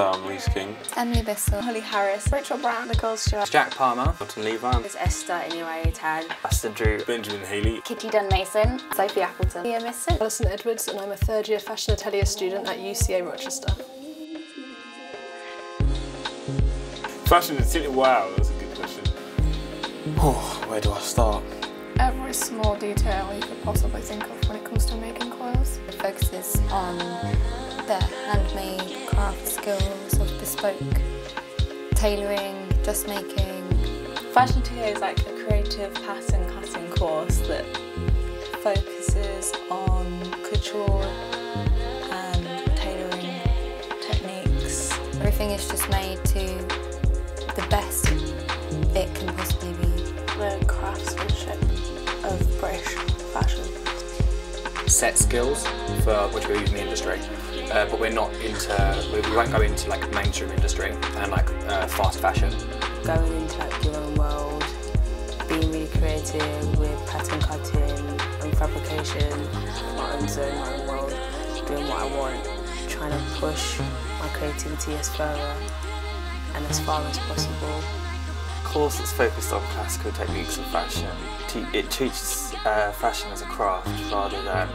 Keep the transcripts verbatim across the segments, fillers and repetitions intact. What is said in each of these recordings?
Hello, I'm Reese King. Emily Bissell. Holly Harris. Rachel Brown. Nicole Stewart. Jack Palmer. Anton Levan. It's Esther InuA Tag. Aston Drew. Benjamin Haley. Kitty Dunn Mason. Sophie Appleton. Liam Essendon. Alison Edwards, and I'm a third year fashion atelier student at U C A Rochester. Fashion atelier, wow, that's a good question. Oh, where do I start? Every small detail you could possibly think of when it comes to making clothes. It focuses on the handmade craft skills of bespoke tailoring, dressmaking. Fashion atelier is like a creative pattern cutting course that focuses on couture and tailoring techniques. Everything is just made to the best it can possibly be. The craftsmanship of British fashion. Set skills for which we're using the industry. Uh, but we're not into, we won't go into like mainstream industry and like uh, fast fashion. Going into like your own world, being really creative with pattern cutting and fabrication, my own zone, my own world, doing what I want, trying to push my creativity as further and as far as possible. Course that's focused on classical techniques of fashion. It teaches uh, fashion as a craft rather than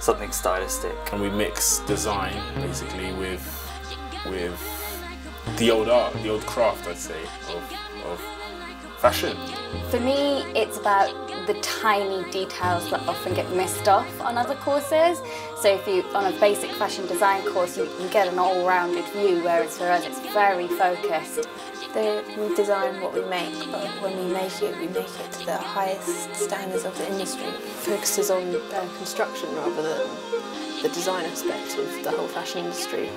something stylistic. And we mix design basically with with the old art, the old craft, I'd say, of, of fashion. For me, it's about the tiny details that often get missed off on other courses. So if you on a basic fashion design course, you, you get an all-rounded view, whereas for us it's very focused. The, we design what we make, but when we make it, we make it to the highest standards of the industry. Focuses on uh, construction rather than the design aspect of the whole fashion industry.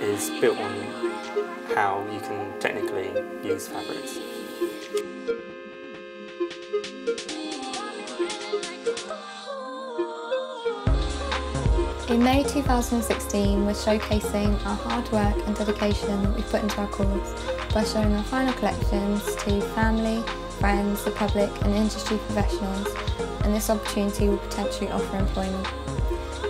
It's built on how you can technically use fabrics. In May two thousand sixteen, we're showcasing our hard work and dedication that we've put into our course by showing our final collections to family, friends, the public and industry professionals, and this opportunity will potentially offer employment.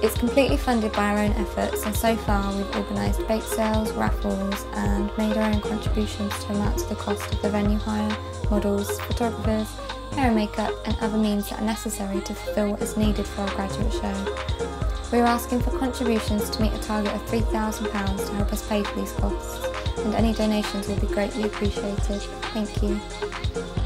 It's completely funded by our own efforts, and so far we've organised bake sales, raffles and made our own contributions to amount to the cost of the venue hire, models, photographers, hair and makeup and other means that are necessary to fulfil what is needed for our graduate show. We're asking for contributions to meet a target of three thousand pounds to help us pay for these costs, and any donations will be greatly appreciated. Thank you.